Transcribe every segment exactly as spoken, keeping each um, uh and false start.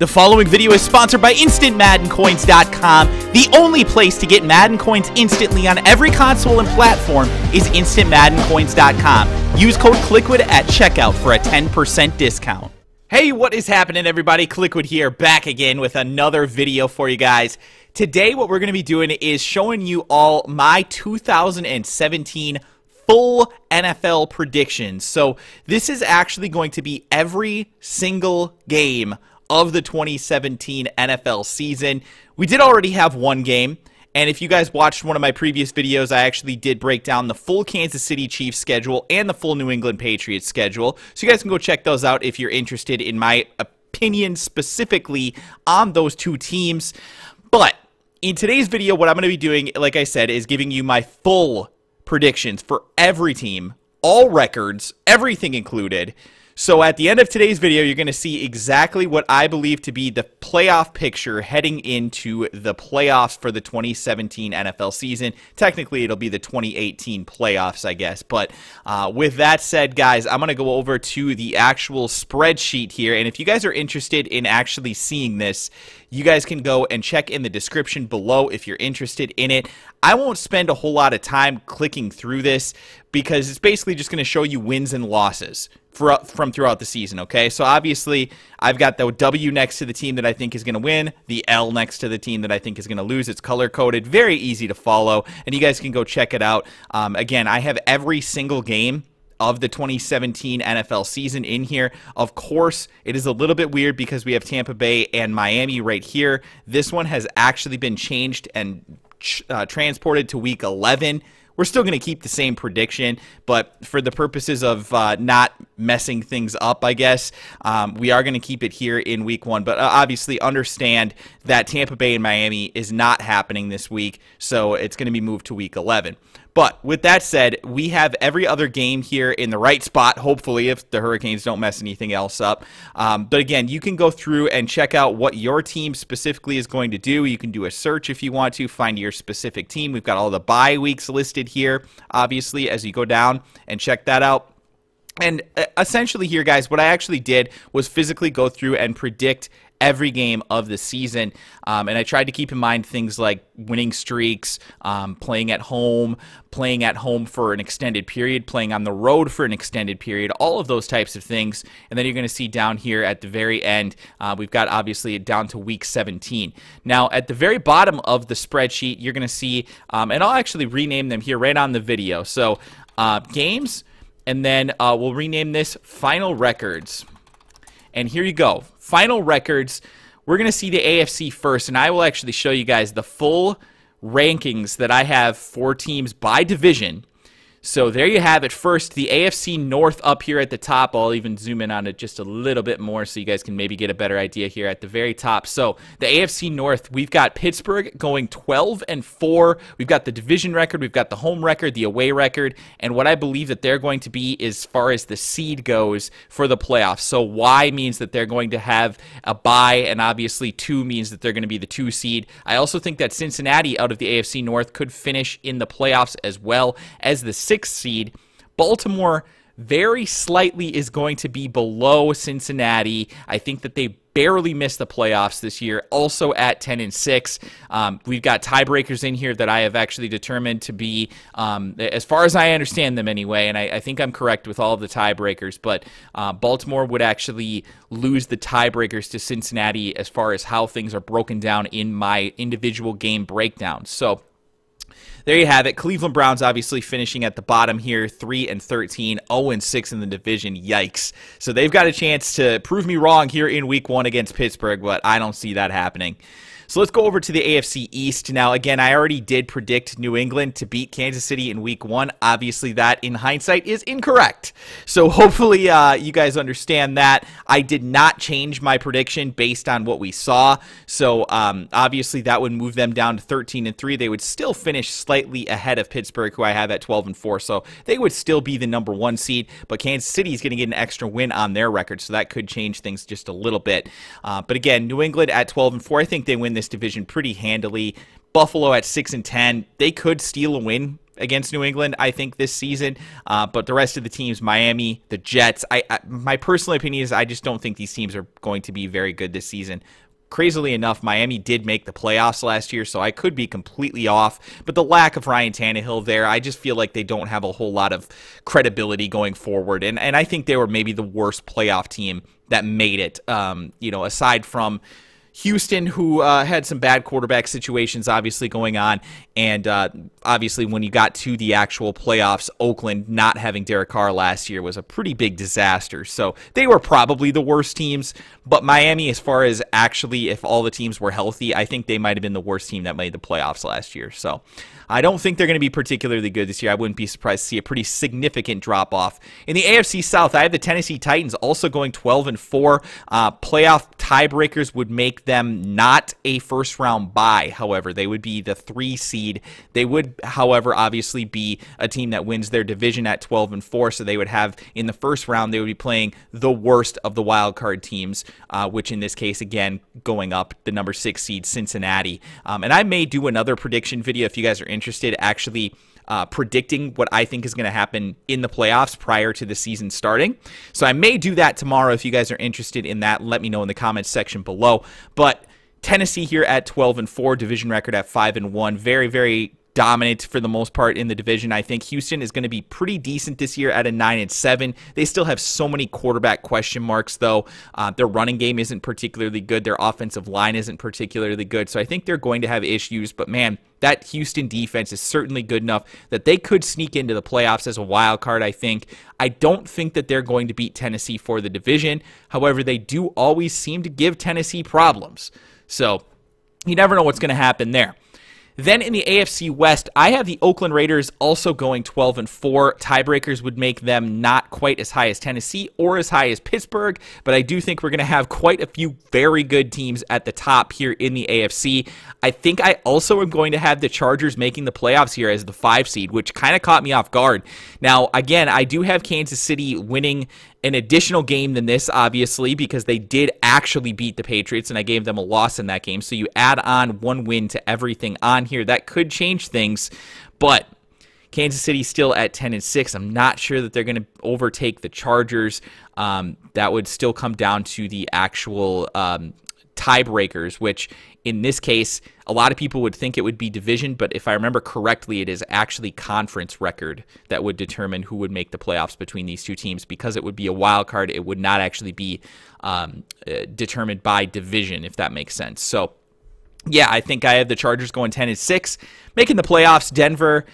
The following video is sponsored by Instant Madden Coins dot com. The only place to get Madden Coins instantly on every console and platform is Instant Madden Coins dot com. Use code CLIQUID at checkout for a ten percent discount. Hey, what is happening, everybody? CLIQUID here, back again with another video for you guys. Today, what we're going to be doing is showing you all my two thousand seventeen full N F L predictions. So this is actually going to be every single game of the twenty seventeen N F L season. We did already have one game, and if you guys watched one of my previous videos, I actually did break down the full Kansas City Chiefs schedule and the full New England Patriots schedule, so you guys can go check those out if you're interested in my opinion specifically on those two teams. But in today's video, what I'm going to be doing, like I said, is giving you my full predictions for every team, all records, everything included. So at the end of today's video, you're going to see exactly what I believe to be the playoff picture heading into the playoffs for the twenty seventeen N F L season. Technically, it'll be the twenty eighteen playoffs, I guess. But uh, with that said, guys, I'm going to go over to the actual spreadsheet here. And if you guys are interested in actually seeing this, you guys can go and check in the description below if you're interested in it. I won't spend a whole lot of time clicking through this because it's basically just going to show you wins and losses For, from throughout the season, okay? So obviously, I've got the W next to the team that I think is going to win, the L next to the team that I think is going to lose. It's color-coded, very easy to follow, and you guys can go check it out. Um, again, I have every single game of the twenty seventeen N F L season in here. Of course, it is a little bit weird because we have Tampa Bay and Miami right here. This one has actually been changed and uh, transported to week eleven. We're still going to keep the same prediction, but for the purposes of uh, not messing things up, I guess, um, we are going to keep it here in week one. But uh, obviously understand that Tampa Bay and Miami is not happening this week, so it's going to be moved to week eleven. But with that said, we have every other game here in the right spot, hopefully, if the Hurricanes don't mess anything else up. Um, but again, you can go through and check out what your team specifically is going to do. You can do a search if you want to, find your specific team. We've got all the bye weeks listed here, obviously, as you go down and check that out. And essentially here, guys, what I actually did was physically go through and predict every game of the season, um, and I tried to keep in mind things like winning streaks, um, playing at home, playing at home for an extended period, playing on the road for an extended period, all of those types of things. And then you're going to see down here at the very end, uh, we've got obviously down to week seventeen. Now at the very bottom of the spreadsheet, you're going to see, um, and I'll actually rename them here right on the video. So uh, games, and then uh, we'll rename this final records. And here you go. Final records. We're going to see the A F C first, and I will actually show you guys the full rankings that I have for teams by division. So there you have it. First, the A F C North up here at the top. I'll even zoom in on it just a little bit more so you guys can maybe get a better idea here at the very top. So the A F C North, we've got Pittsburgh going twelve and four. We've got the division record, we've got the home record, the away record, and what I believe that they're going to be as far as the seed goes for the playoffs. So Y means that they're going to have a bye, and obviously two means that they're going to be the two seed. I also think that Cincinnati out of the A F C North could finish in the playoffs as well as the sixth seed. Baltimore very slightly is going to be below Cincinnati. I think that they barely missed the playoffs this year, also at ten and six. Um, we've got tiebreakers in here that I have actually determined to be, um, as far as I understand them anyway, and I, I think I'm correct with all of the tiebreakers, but uh, Baltimore would actually lose the tiebreakers to Cincinnati as far as how things are broken down in my individual game breakdown. So there you have it. Cleveland Browns obviously finishing at the bottom here, three and thirteen, oh and six in the division. Yikes. So they've got a chance to prove me wrong here in week one against Pittsburgh, but I don't see that happening. So let's go over to the A F C East. Now, again, I already did predict New England to beat Kansas City in week one. Obviously, that in hindsight is incorrect. So hopefully uh, you guys understand that. I did not change my prediction based on what we saw. So um, obviously that would move them down to thirteen and three. They would still finish slightly ahead of Pittsburgh, who I have at twelve and four. So they would still be the number one seed, but Kansas City is going to get an extra win on their record. So that could change things just a little bit. Uh, but again, New England at twelve and four, I think they win this. This division pretty handily. Buffalo at six and ten, they could steal a win against New England, I think, this season. Uh, but the rest of the teams, Miami, the Jets, I, I my personal opinion is I just don't think these teams are going to be very good this season. Crazily enough, Miami did make the playoffs last year, so I could be completely off. But the lack of Ryan Tannehill there, I just feel like they don't have a whole lot of credibility going forward. And, and I think they were maybe the worst playoff team that made it, um, you know, aside from Houston, who uh, had some bad quarterback situations obviously going on, and uh, obviously when you got to the actual playoffs, Oakland not having Derek Carr last year was a pretty big disaster. So they were probably the worst teams, but Miami, as far as actually if all the teams were healthy, I think they might have been the worst team that made the playoffs last year. So I don't think they're going to be particularly good this year. I wouldn't be surprised to see a pretty significant drop-off. In the A F C South, I have the Tennessee Titans also going twelve and four. Uh, playoff tiebreakers would make them not a first round bye, however they would be the three seed. They would, however, obviously be a team that wins their division at twelve and four, so they would have, in the first round, they would be playing the worst of the wild card teams, uh, which in this case, again, going up, the number six seed Cincinnati. Um, and I may do another prediction video if you guys are interested, actually Uh, predicting what I think is going to happen in the playoffs prior to the season starting. So I may do that tomorrow. If you guys are interested in that, let me know in the comments section below. But Tennessee here at twelve and four, division record at five and one, very, very dominant for the most part in the division. I think Houston is going to be pretty decent this year at a nine and seven. They still have so many quarterback question marks, though. Uh, their running game isn't particularly good. Their offensive line isn't particularly good. So I think they're going to have issues. But, man, that Houston defense is certainly good enough that they could sneak into the playoffs as a wild card, I think. I don't think that they're going to beat Tennessee for the division. However, they do always seem to give Tennessee problems. So you never know what's going to happen there. Then in the A F C West, I have the Oakland Raiders also going twelve and four. Tiebreakers would make them not quite as high as Tennessee or as high as Pittsburgh, but I do think we're going to have quite a few very good teams at the top here in the A F C. I think I also am going to have the Chargers making the playoffs here as the five seed, which kind of caught me off guard. Now, again, I do have Kansas City winning an additional game than this, obviously, because they did actually beat the Patriots, and I gave them a loss in that game. So you add on one win to everything on here. That could change things, but Kansas City still at ten and six. I'm not sure that they're going to overtake the Chargers. Um, that would still come down to the actual um, tiebreakers, which in this case, a lot of people would think it would be division, but if I remember correctly, it is actually conference record that would determine who would make the playoffs between these two teams. Because it would be a wild card, it would not actually be um, determined by division, if that makes sense. So, yeah, I think I have the Chargers going ten and six, making the playoffs. Denver,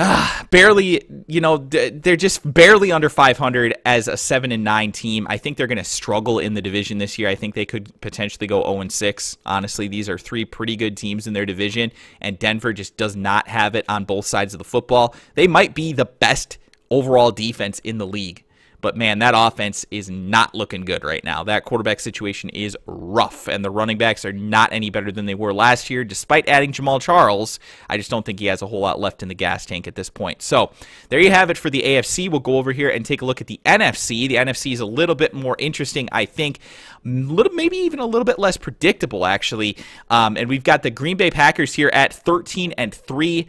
uh, barely, you know, they're just barely under five hundred as a seven and nine team. I think they're going to struggle in the division this year. I think they could potentially go oh and six. Honestly, these are three pretty good teams in their division, and Denver just does not have it on both sides of the football. They might be the best overall defense in the league. But, man, that offense is not looking good right now. That quarterback situation is rough, and the running backs are not any better than they were last year. Despite adding Jamal Charles, I just don't think he has a whole lot left in the gas tank at this point. So there you have it for the A F C. We'll go over here and take a look at the N F C. The N F C is a little bit more interesting, I think, little, maybe even a little bit less predictable, actually. Um, and we've got the Green Bay Packers here at thirteen and three.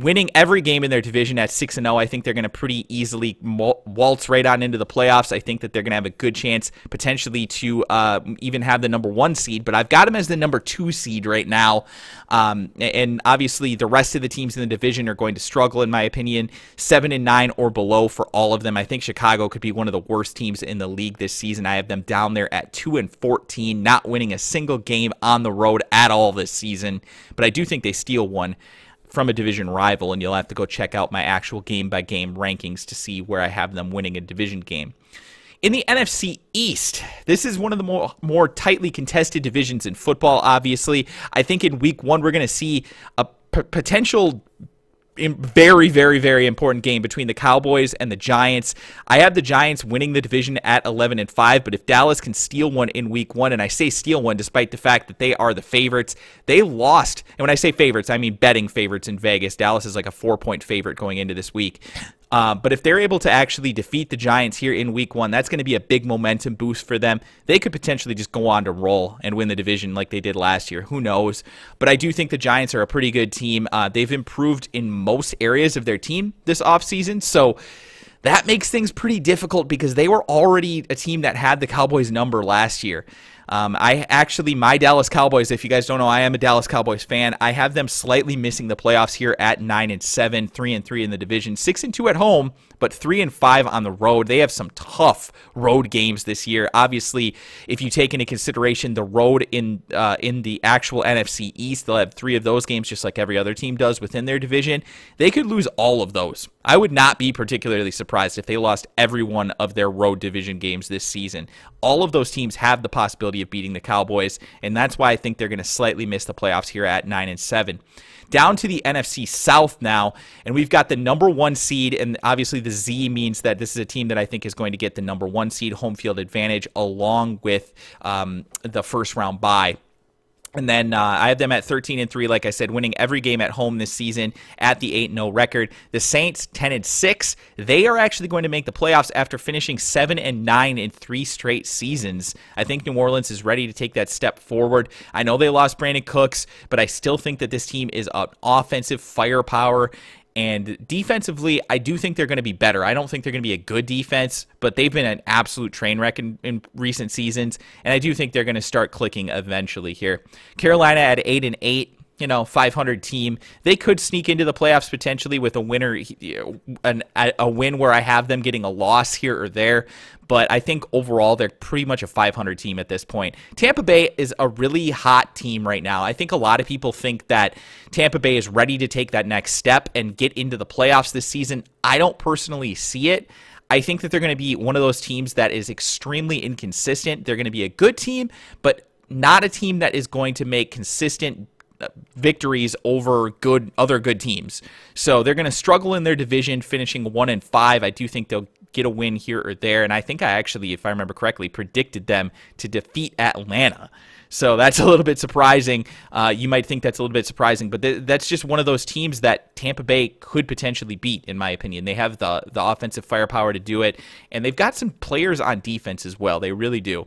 Winning every game in their division at six and oh, I think they're going to pretty easily waltz right on into the playoffs. I think that they're going to have a good chance potentially to uh, even have the number one seed, but I've got them as the number two seed right now. Um, and obviously, the rest of the teams in the division are going to struggle, in my opinion, seven and nine or below for all of them. I think Chicago could be one of the worst teams in the league this season. I have them down there at two and fourteen, not winning a single game on the road at all this season, but I do think they steal one from a division rival, and you'll have to go check out my actual game-by-game rankings to see where I have them winning a division game. In the N F C East, this is one of the more, more tightly contested divisions in football, obviously. I think in week one, we're going to see a p potential very, very, very important game between the Cowboys and the Giants. I have the Giants winning the division at eleven and five, but if Dallas can steal one in week one, and I say steal one despite the fact that they are the favorites, they lost. And when I say favorites, I mean betting favorites in Vegas. Dallas is like a four point favorite going into this week. Uh, but if they're able to actually defeat the Giants here in week one, that's going to be a big momentum boost for them. They could potentially just go on to roll and win the division like they did last year. Who knows? But I do think the Giants are a pretty good team. Uh, they've improved in most areas of their team this offseason. So that makes things pretty difficult because they were already a team that had the Cowboys number last year. Um, I actually, my Dallas Cowboys, if you guys don't know, I am a Dallas Cowboys fan. I have them slightly missing the playoffs here at nine and seven, three and three in the division, six and two at home, but three and five on the road. They have some tough road games this year. Obviously, if you take into consideration the road in uh, in the actual N F C East, they'll have three of those games just like every other team does within their division. They could lose all of those. I would not be particularly surprised if they lost every one of their road division games this season. All of those teams have the possibility of beating the Cowboys, and that's why I think they're going to slightly miss the playoffs here at nine and seven. Down to the N F C South now, and we've got the number one seed, and obviously the Z means that this is a team that I think is going to get the number one seed home field advantage along with um, the first round bye. And then uh, I have them at thirteen and three, like I said, winning every game at home this season at the eight and oh record. The Saints, ten and six, they are actually going to make the playoffs after finishing seven and nine in three straight seasons. I think New Orleans is ready to take that step forward. I know they lost Brandon Cooks, but I still think that this team is an offensive firepower. And defensively, I do think they're going to be better. I don't think they're going to be a good defense, but they've been an absolute train wreck in, in recent seasons, and I do think they're going to start clicking eventually here. Carolina at eight and eight. You know, five hundred team. They could sneak into the playoffs potentially with a winner, an, a win where I have them getting a loss here or there. But I think overall they're pretty much a five hundred team at this point. Tampa Bay is a really hot team right now. I think a lot of people think that Tampa Bay is ready to take that next step and get into the playoffs this season. I don't personally see it. I think that they're going to be one of those teams that is extremely inconsistent. They're going to be a good team, but not a team that is going to make consistent victories over good other good teams. So they're going to struggle in their division, finishing one and five. I do think they'll get a win here or there, and I think I actually, if I remember correctly, predicted them to defeat Atlanta. So that's a little bit surprising. Uh, you might think that's a little bit surprising, but th that's just one of those teams that Tampa Bay could potentially beat, in my opinion. They have the the offensive firepower to do it, and they've got some players on defense as well. They really do.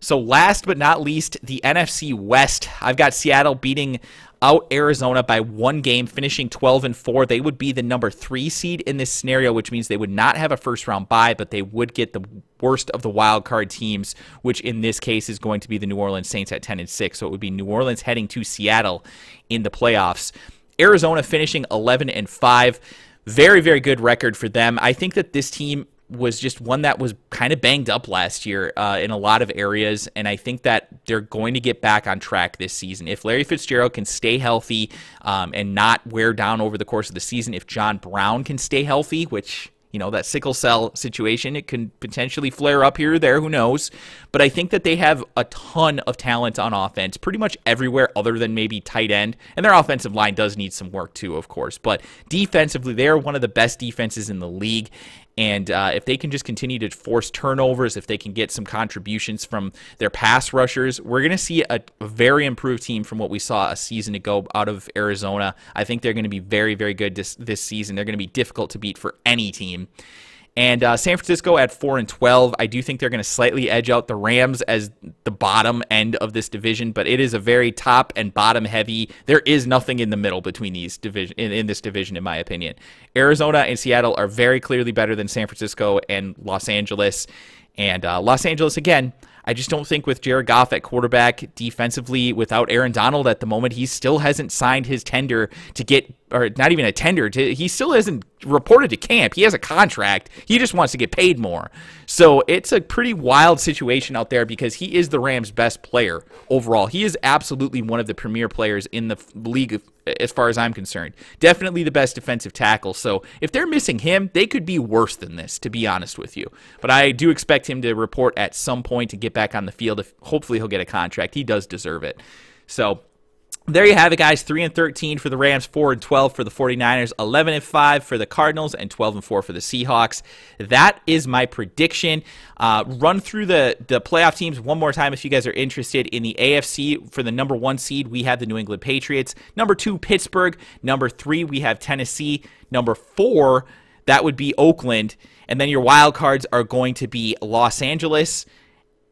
So last but not least, the N F C West. I've got Seattle beating out Arizona by one game, finishing twelve and four. They would be the number three seed in this scenario, which means they would not have a first round bye, but they would get the worst of the wild card teams, which in this case is going to be the New Orleans Saints at ten and six. So it would be New Orleans heading to Seattle in the playoffs. Arizona finishing eleven and five. Very, very good record for them. I think that this team was just one that was kind of banged up last year uh, in a lot of areas, and I think that they're going to get back on track this season. If Larry Fitzgerald can stay healthy um, and not wear down over the course of the season, if John Brown can stay healthy, which, you know, that sickle cell situation, it can potentially flare up here or there, who knows. But I think that they have a ton of talent on offense, pretty much everywhere other than maybe tight end. And their offensive line does need some work too, of course. But defensively, they are one of the best defenses in the league. And uh, if they can just continue to force turnovers, if they can get some contributions from their pass rushers, we're going to see a very improved team from what we saw a season ago out of Arizona. I think they're going to be very, very good this, this season. They're going to be difficult to beat for any team. And uh, San Francisco at four and twelve, I do think they're going to slightly edge out the Rams as the bottom end of this division, but it is a very top and bottom heavy. There is nothing in the middle between these division in, in this division, in my opinion. Arizona and Seattle are very clearly better than San Francisco and Los Angeles. And uh, Los Angeles, again, I just don't think with Jared Goff at quarterback, defensively, without Aaron Donald at the moment, he still hasn't signed his tender to get, or not even a tender, to, he still hasn't reported to camp. He has a contract. He just wants to get paid more. So it's a pretty wild situation out there because he is the Rams' best player overall. He is absolutely one of the premier players in the league as far as I'm concerned. Definitely the best defensive tackle. So if they're missing him, they could be worse than this, to be honest with you. But I do expect him to report at some point to get back on the field. If hopefully he'll get a contract. He does deserve it. So there you have it, guys. three and thirteen for the Rams, four and twelve for the 49ers, eleven and five for the Cardinals, and twelve and four for the Seahawks. That is my prediction. Uh, run through the, the playoff teams one more time if you guys are interested. In the A F C, for the number one seed, we have the New England Patriots. Number two, Pittsburgh. Number three, we have Tennessee. Number four, That would be Oakland. And then your wild cards are going to be Los Angeles,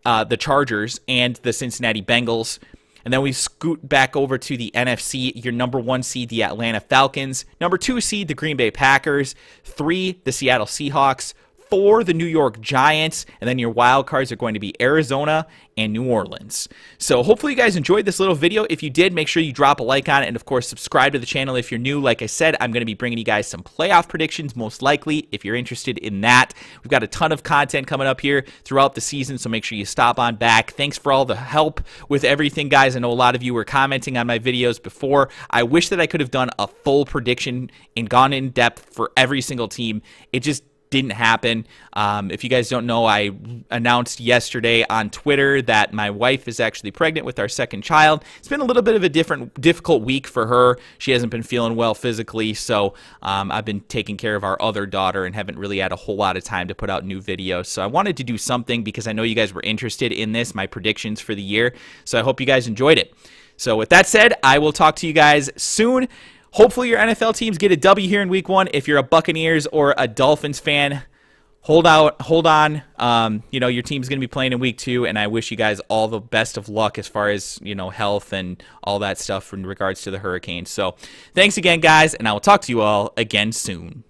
uh, the Chargers, and the Cincinnati Bengals. And then we scoot back over to the N F C. Your number one seed, the Atlanta Falcons. Number two seed, the Green Bay Packers. Three, the Seattle Seahawks. Four, the New York Giants. And then your wild cards are going to be Arizona and New Orleans. So hopefully you guys enjoyed this little video. If you did, make sure you drop a like on it. And, of course, subscribe to the channel if you're new. Like I said, I'm going to be bringing you guys some playoff predictions, most likely, if you're interested in that. We've got a ton of content coming up here throughout the season, so make sure you stop on back. Thanks for all the help with everything, guys. I know a lot of you were commenting on my videos before. I wish that I could have done a full prediction and gone in depth for every single team. It just didn't happen. Um, if you guys don't know, I announced yesterday on Twitter that my wife is actually pregnant with our second child. It's been a little bit of a different, difficult week for her. She hasn't been feeling well physically, so um, I've been taking care of our other daughter and haven't really had a whole lot of time to put out new videos. So I wanted to do something because I know you guys were interested in this, my predictions for the year. So I hope you guys enjoyed it. So with that said, I will talk to you guys soon. Hopefully your N F L teams get a W here in week one. If you're a Buccaneers or a Dolphins fan, hold out, hold on. Um, you know, your team's going to be playing in week two, and I wish you guys all the best of luck as far as, you know, health and all that stuff in regards to the Hurricanes. So thanks again, guys, and I will talk to you all again soon.